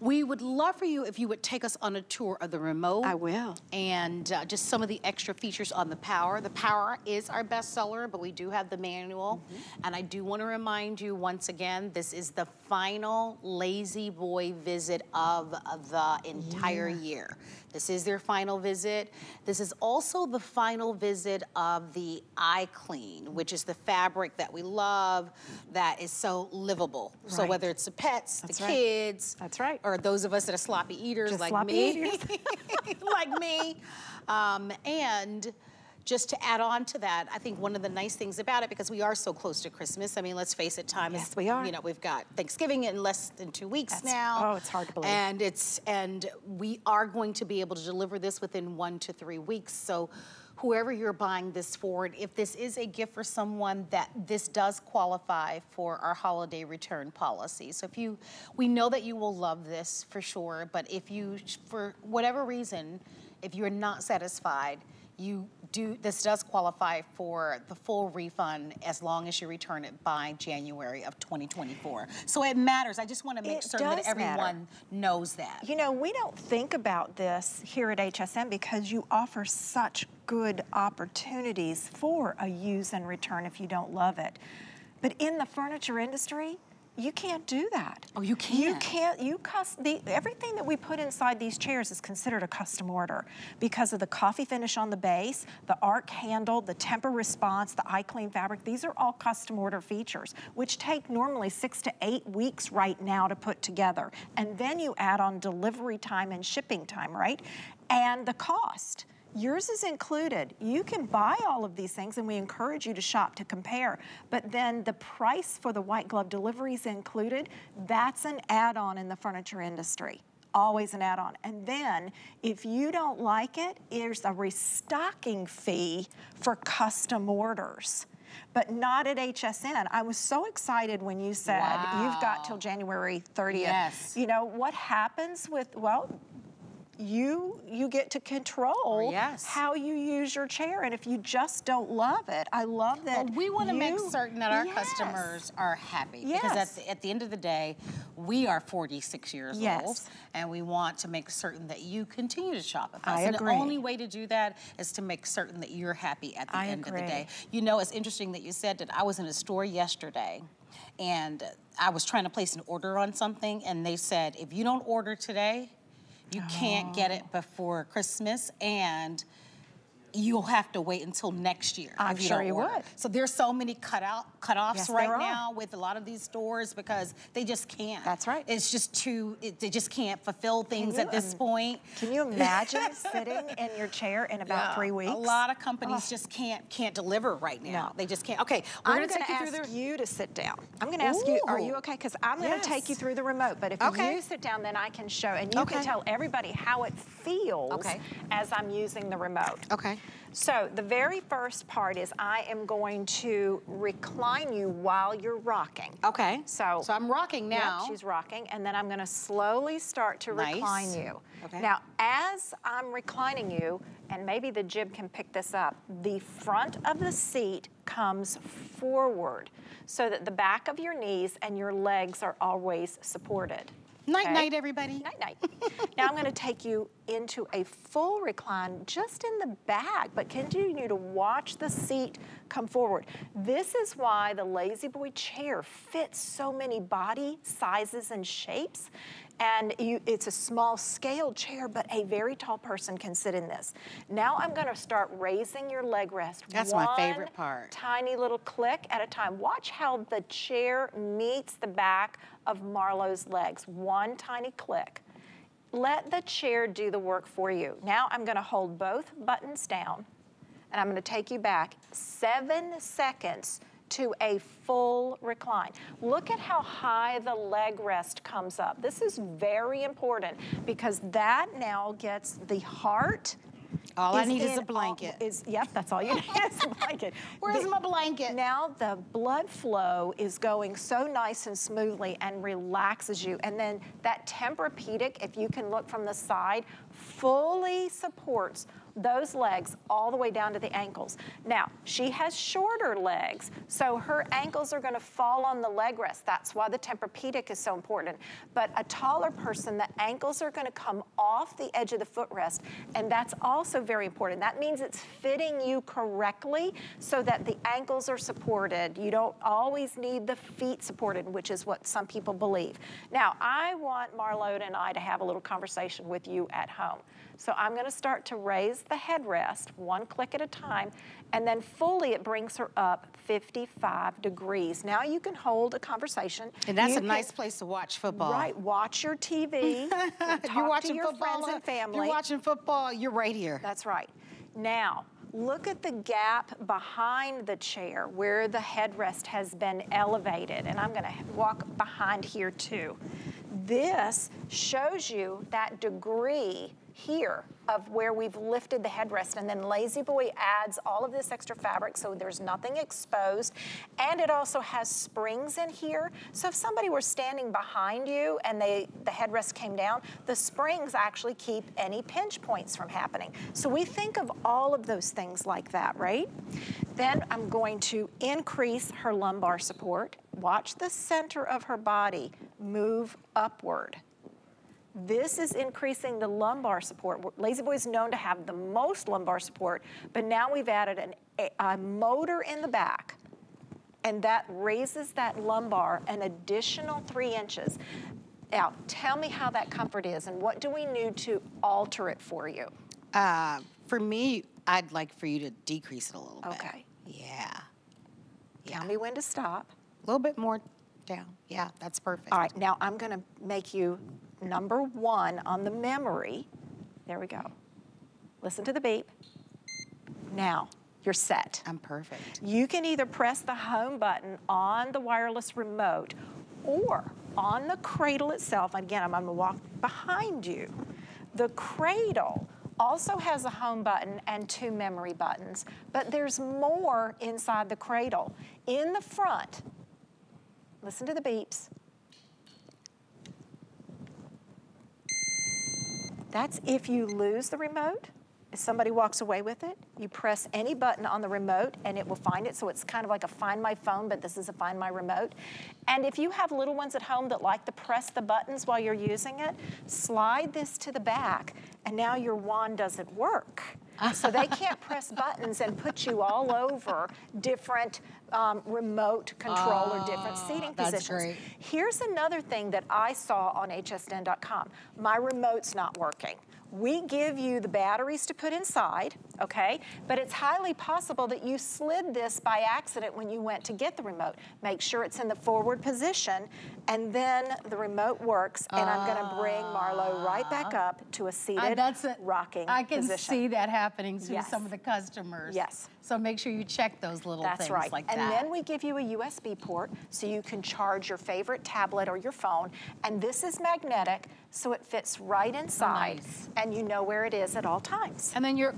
We would love for you if you would take us on a tour of the remote. I will. And just some of the extra features on the power. The power is our bestseller, but we do have the manual. And I do want to remind you once again, this is the final La-Z-Boy visit of the entire year. This is their final visit. This is also the final visit of the iClean, which is the fabric that we love that is so livable. Right. So whether it's the pets, the kids. That's right. Or those of us that are sloppy eaters like me. And just to add on to that, I think one of the nice things about it, because we are so close to Christmas, I mean, let's face it, time is, you know, we've got Thanksgiving in less than 2 weeks now. Oh, it's hard to believe. And we are going to be able to deliver this within 1 to 3 weeks. So whoever you're buying this for, and if this is a gift for someone, that this does qualify for our holiday return policy. So if you, we know that you will love this for sure, but if you, for whatever reason, if you're not satisfied, this does qualify for the full refund as long as you return it by January of 2024. So it matters. I just want to make certain that everyone knows that. You know, we don't think about this here at HSN because you offer such good opportunities for a use and return if you don't love it. But in the furniture industry, you can't do that. Oh, you can't. You can't. Everything that we put inside these chairs is considered a custom order because of the coffee finish on the base, the arc handle, the Tempur response, the iClean fabric. These are all custom order features, which take normally 6 to 8 weeks right now to put together, and then you add on delivery time and shipping time, right? And the cost. Yours is included. You can buy all of these things, and we encourage you to shop to compare. But then the price for the white glove delivery is included. That's an add-on in the furniture industry. Always an add-on. And then if you don't like it, there's a restocking fee for custom orders. But not at HSN. I was so excited when you sasaid you've got till January 30th. Yes. You know, what happens with, well, you get to control how you use your chair, and if you just don't love it, I love that. Well, we want to make certain that our customers are happy because at the end of the day, we are 46 years old, and we want to make certain that you continue to shop with us. I agree. The only way to do that is to make certain that you're happy at the end of the day. You know, it's interesting that you said that. I was in a store yesterday, and I was trying to place an order on something, and they said, if you don't order today, you can't get it before Christmas, and you'll have to wait until next year. I'm sure you would. So there's so many cutoffs right now with a lot of these stores because they just can't. That's right. It's just too, they just can't fulfill things at this point. Can you imagine sitting in your chair in about 3 weeks? A lot of companies just can't deliver right now. No. They just can't. Okay, we're going to take you through there. You to sit down. I'm going to ask you, are you okay? Because I'm going to take you through the remote, but if you sit down, then I can show, and you can tell everybody how it feels as I'm using the remote. Okay. So the very first part is I am going to recline you while you're rocking. Okay. So I'm rocking now. Yep, she's rocking. And then I'm going to slowly start to recline you. Okay. Now, as I'm reclining you, and maybe the jib can pick this up, the front of the seat comes forward so that the back of your knees and your legs are always supported. Night-night, everybody. Night-night. Now I'm going to take you into a full recline just in the back, but continue to watch the seat come forward. This is why the La-Z-Boy chair fits so many body sizes and shapes. And it's a small scale chair, but a very tall person can sit in this. Now I'm going to start raising your leg rest. That's my favorite part. Tiny little click at a time. Watch how the chair meets the back of Marlo's legs. One tiny click. Let the chair do the work for you. Now I'm going to hold both buttons down, and I'm going to take you back 7 seconds to a full recline. Look at how high the leg rest comes up. This is very important because that now gets the heart. All I need is a blanket. Yep, that's all you need is a blanket. Where's my blanket? Now the blood flow is going so nice and smoothly and relaxes you. And then that Tempur-Pedic, if you can look from the side, fully supports those legs all the way down to the ankles. Now, she has shorter legs, so her ankles are gonna fall on the leg rest. That's why the Tempur-Pedic is so important. But a taller person, the ankles are gonna come off the edge of the footrest, and that's also very important. That means it's fitting you correctly so that the ankles are supported. You don't always need the feet supported, which is what some people believe. Now, I want Marlo and I to have a little conversation with you at home. So I'm gonna start to raise the headrest, one click at a time, and then fully it brings her up 55 degrees. Now you can hold a conversation. And that's a nice place to watch football. Right, watch your TV, talk to your friends and family. You're watching football, you're right here. That's right. Now, look at the gap behind the chair where the headrest has been elevated. And I'm gonna walk behind here too. This shows you that degree here of where we've lifted the headrest, and then La-Z-Boy adds all of this extra fabric so there's nothing exposed, and it also has springs in here, so if somebody were standing behind you and the headrest came down, the springs actually keep any pinch points from happening. So we think of all of those things like that, right? Then I'm going to increase her lumbar support. Watch the center of her body move upward. This is increasing the lumbar support. La-Z-Boy is known to have the most lumbar support, but now we've added a motor in the back, and that raises that lumbar an additional 3 inches. Now, tell me how that comfort is, and what do we need to alter it for you? For me, I'd like for you to decrease it a little bit. Okay. Yeah. Tell me when to stop. A little bit more down. Yeah, that's perfect. All right, now I'm gonna make you #1 on the memory. There we go. Listen to the beep. Now, you're set. I'm perfect. You can either press the home button on the wireless remote or on the cradle itself. Again, I'm gonna walk behind you. The cradle also has a home button and 2 memory buttons, but there's more inside the cradle. In the front, listen to the beeps. That's if you lose the remote. If somebody walks away with it, you press any button on the remote and it will find it. So it's kind of like a Find My Phone, but this is a Find My Remote. And if you have little ones at home that like to press the buttons while you're using it, slide this to the back and now your wand doesn't work. So they can't press buttons and put you all over different remote control or different seating positions. Great. Here's another thing that I saw on hsn.com. My remote's not working. We give you the batteries to put inside, okay? But it's highly possible that you slid this by accident when you went to get the remote. Make sure it's in the forward position, and then the remote works, and I'm gonna bring Marlo right back up to a seated, rocking position. I can see that happening to some of the customers. Yes. So make sure you check those little things like that. And then we give you a USB port so you can charge your favorite tablet or your phone, and this is magnetic, so it fits right inside, and you know where it is at all times. And then you're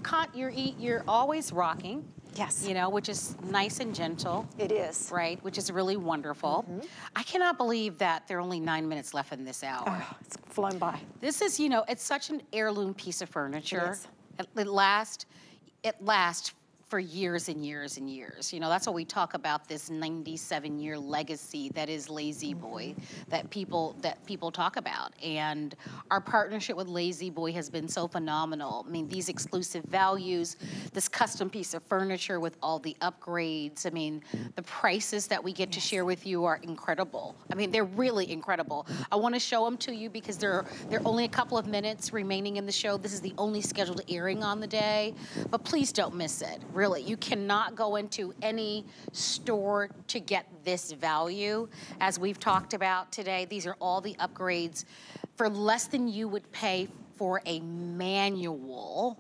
always rocking. Yes. You know, which is nice and gentle. It is. Right, which is really wonderful. Mm-hmm. I cannot believe that there are only 9 minutes left in this hour. Oh, it's flown by. This is, you know, it's such an heirloom piece of furniture. It is. It lasts for years and years and years. You know, that's what we talk about, this 97-year legacy that is La-Z-Boy, that people talk about. And our partnership with La-Z-Boy has been so phenomenal. I mean, these exclusive values, this custom piece of furniture with all the upgrades. I mean, the prices that we get to share with you are incredible. I mean, they're really incredible. I want to show them to you because there are only a couple of minutes remaining in the show. This is the only scheduled airing on the day, but please don't miss it. Really, you cannot go into any store to get this value. As we've talked about today, these are all the upgrades for less than you would pay for a manual.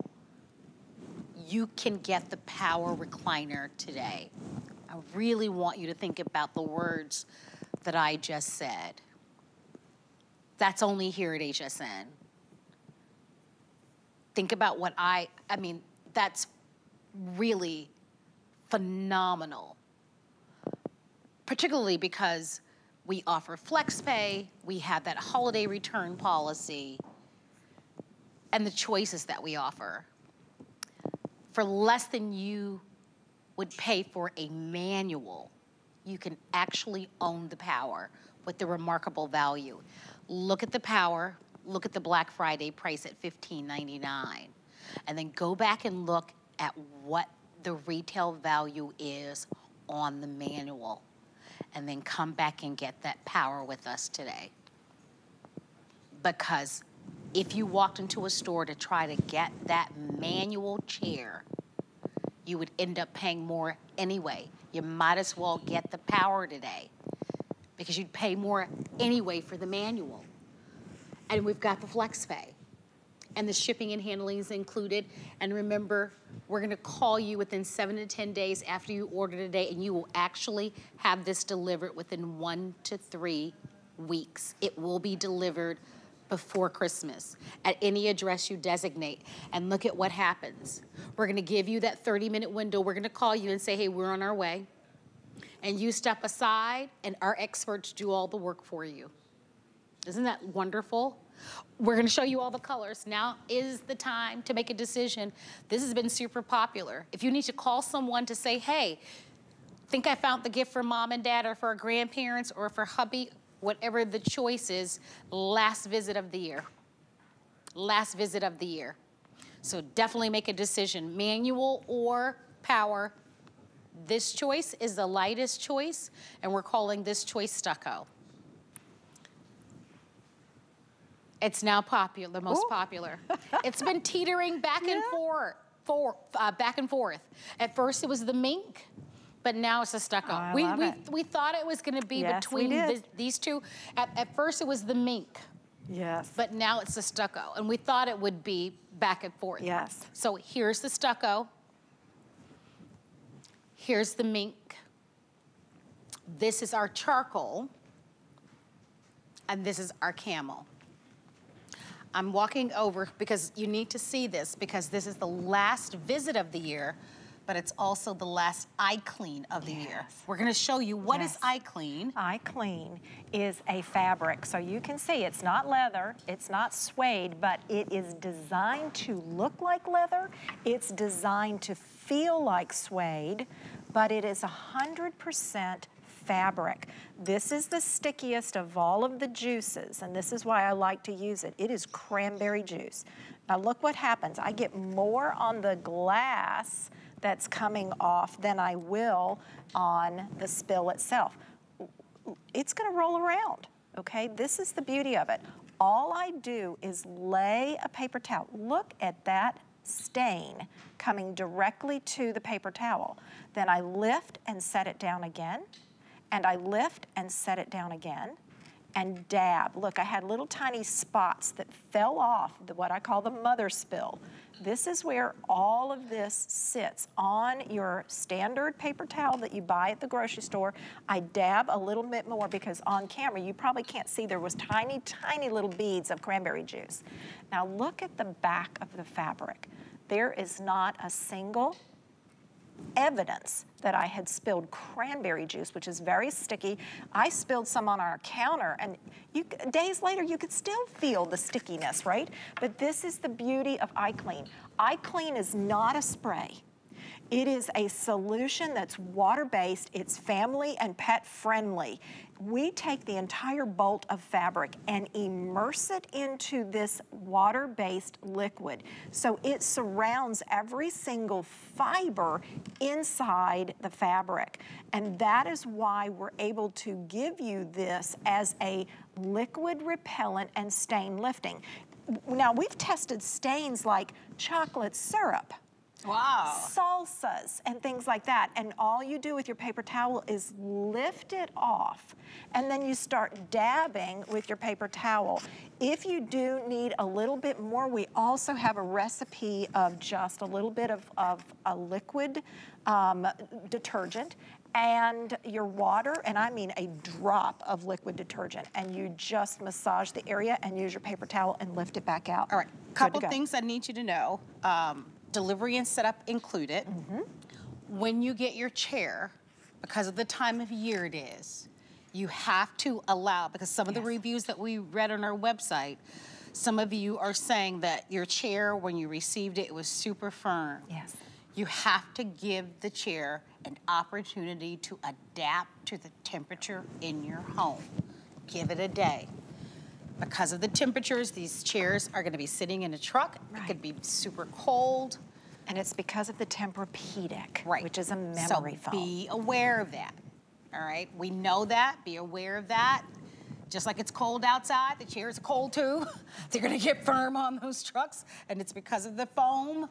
You can get the power recliner today. I really want you to think about the words that I just said. That's only here at HSN. Think about what I mean, that's really phenomenal, particularly because we offer flex pay, we have that holiday return policy, and the choices that we offer for less than you would pay for a manual. You can actually own the power with the remarkable value. Look at the power, look at the Black Friday price at $15.99, and then go back and look at what the retail value is on the manual, and then come back and get that power with us today. Because if you walked into a store to try to get that manual chair, you would end up paying more anyway. You might as well get the power today because you'd pay more anyway for the manual. And we've got the flex pay, and the shipping and handling is included. And remember, we're gonna call you within 7 to 10 days after you order today, and you will actually have this delivered within 1 to 3 weeks. It will be delivered before Christmas at any address you designate. And look at what happens. We're gonna give you that 30-minute window. We're gonna call you and say, hey, we're on our way. And you step aside, and our experts do all the work for you. Isn't that wonderful? We're gonna show you all the colors. Now is the time to make a decision. This has been super popular. If you need to call someone to say, hey, think I found the gift for mom and dad or for our grandparents or for hubby, whatever the choice is, last visit of the year. Last visit of the year. So definitely make a decision, manual or power. This choice is the lightest choice, and we're calling this choice stucco. It's now popular, the most popular. It's been teetering back and forth, back and forth. At first it was the mink, but now it's a stucco. Oh, we thought it was going to be between these two. At first it was the mink. Yes. But now it's the stucco, and we thought it would be back and forth. Yes. So here's the stucco. Here's the mink. This is our charcoal, and this is our camel. I'm walking over because you need to see this, because this is the last visit of the year, but it's also the last iClean of the year. We're gonna show you what is iClean. iClean is a fabric. So you can see it's not leather, it's not suede, but it is designed to look like leather. It's designed to feel like suede, but it is 100% fabric. This is the stickiest of all of the juices, and this is why I like to use it. It is cranberry juice. Now look what happens. I get more on the glass that's coming off than I will on the spill itself. It's gonna roll around, okay? This is the beauty of it. All I do is lay a paper towel. Look at that stain coming directly to the paper towel. Then I lift and set it down again, and I lift and set it down again, and dab. Look, I had little tiny spots that fell off what I call the mother spill. This is where all of this sits on your standard paper towel that you buy at the grocery store. I dab a little bit more because on camera you probably can't see there was tiny, tiny little beads of cranberry juice. Now look at the back of the fabric. There is not a single evidence that I had spilled cranberry juice, which is very sticky. I spilled some on our counter, and days later you could still feel the stickiness, right? But this is the beauty of iClean. iClean is not a spray. It is a solution that's water-based, it's family and pet friendly. We take the entire bolt of fabric and immerse it into this water-based liquid. So it surrounds every single fiber inside the fabric. And that is why we're able to give you this as a liquid repellent and stain lifting. Now, we've tested stains like chocolate syrup, wow, salsas and things like that. And all you do with your paper towel is lift it off. And then you start dabbing with your paper towel. If you do need a little bit more, we also have a recipe of just a little bit of a liquid detergent and your water, and I mean a drop of liquid detergent, and you just massage the area and use your paper towel and lift it back out. All right, couple things I need you to know. Delivery and setup included. Mm-hmm. When you get your chair, because of the time of year it is, you have to allow, because some of the reviews that we read on our website, some of you are saying that your chair, when you received it, it was super firm. Yes. You have to give the chair an opportunity to adapt to the temperature in your home. Give it a day. Because of the temperatures, these chairs are gonna be sitting in a truck. Right. It could be super cold. And it's because of the Tempur-Pedic, right, which is a memory foam. So be aware of that, all right? We know that, be aware of that. Just like it's cold outside, the chairs are cold too. They're gonna get firm on those trucks, and it's because of the foam.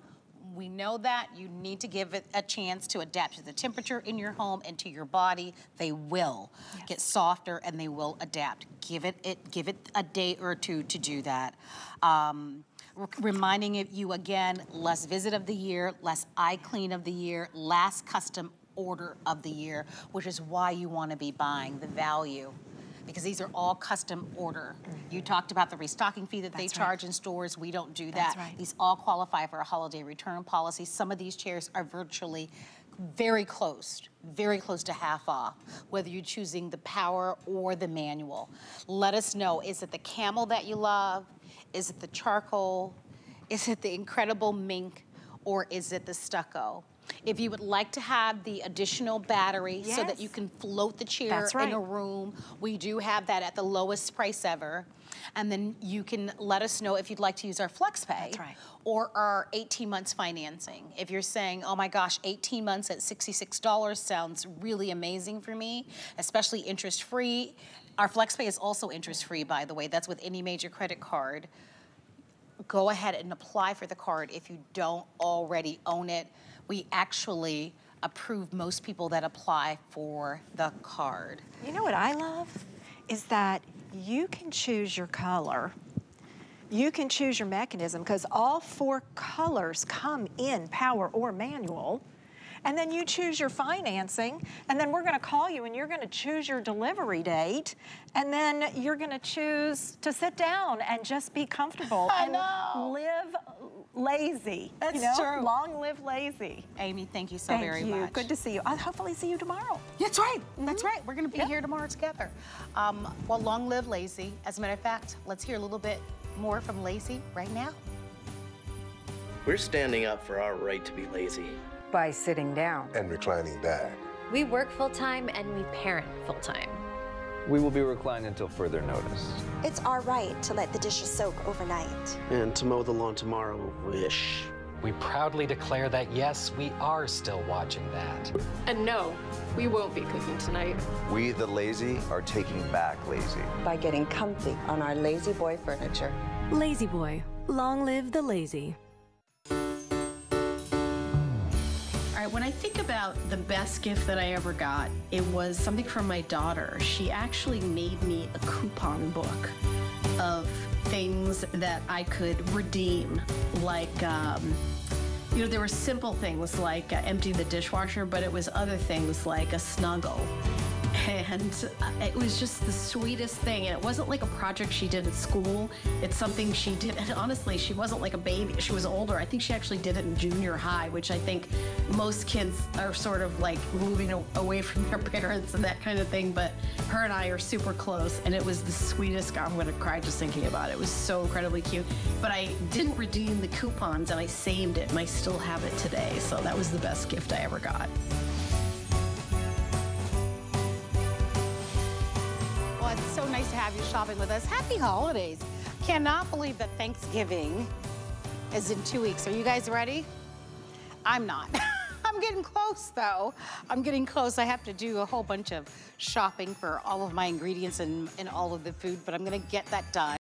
We know that. You need to give it a chance to adapt to the temperature in your home and to your body. They will get softer and they will adapt. Give it a day or two to do that. Reminding you again, last visit of the year, last iClean of the year, last custom order of the year, which is why you want to be buying the value, because these are all custom order. Mm-hmm. You talked about the restocking fee that they charge in stores. We don't do that. Right. These all qualify for a holiday return policy. Some of these chairs are virtually very close to half off, whether you're choosing the power or the manual. Let us know, is it the camel that you love? Is it the charcoal? Is it the incredible mink? Or is it the stucco? If you would like to have the additional battery so that you can float the chair in a room, we do have that at the lowest price ever. And then you can let us know if you'd like to use our FlexPay or our 18 months financing. If you're saying, oh my gosh, 18 months at $66 sounds really amazing for me, especially interest free. Our FlexPay is also interest free, by the way. That's with any major credit card. Go ahead and apply for the card if you don't already own it. We actually approve most people that apply for the card. You know what I love? Is that you can choose your color. You can choose your mechanism, because all four colors come in power or manual. And then you choose your financing, and then we're gonna call you and you're gonna choose your delivery date, and then you're gonna choose to sit down and just be comfortable and live lazy. That's true. Long live lazy. Amy, thank you so very much. Thank you, good to see you. I'll hopefully see you tomorrow. That's right, that's right. We're gonna be here tomorrow together. Well, long live lazy. As a matter of fact, let's hear a little bit more from Lazy right now. We're standing up for our right to be lazy. By sitting down and reclining back. We work full-time and we parent full-time. We will be reclined until further notice. It's our right to let the dishes soak overnight. And to mow the lawn tomorrow-ish. We proudly declare that yes, we are still watching that. And no, we won't be cooking tonight. We, the lazy, are taking back lazy. By getting comfy on our La-Z-Boy furniture. La-Z-Boy, long live the lazy. All right, when I think about the best gift that I ever got, it was something from my daughter. She actually made me a coupon book of things that I could redeem, like, you know, there were simple things like empty the dishwasher, but it was other things like a snuggle. And it was just the sweetest thing. And it wasn't like a project she did at school. It's something she did. And honestly, she wasn't like a baby. She was older. I think she actually did it in junior high, which I think most kids are sort of like moving away from their parents and that kind of thing. But her and I are super close. And it was the sweetest. God, I'm going to cry just thinking about it. It was so incredibly cute. But I didn't redeem the coupons, and I saved it. And I still have it today. So that was the best gift I ever got. It's so nice to have you shopping with us. Happy holidays. Cannot believe that Thanksgiving is in 2 weeks. Are you guys ready? I'm not. I'm getting close, though. I'm getting close. I have to do a whole bunch of shopping for all of my ingredients and all of the food, but I'm going to get that done.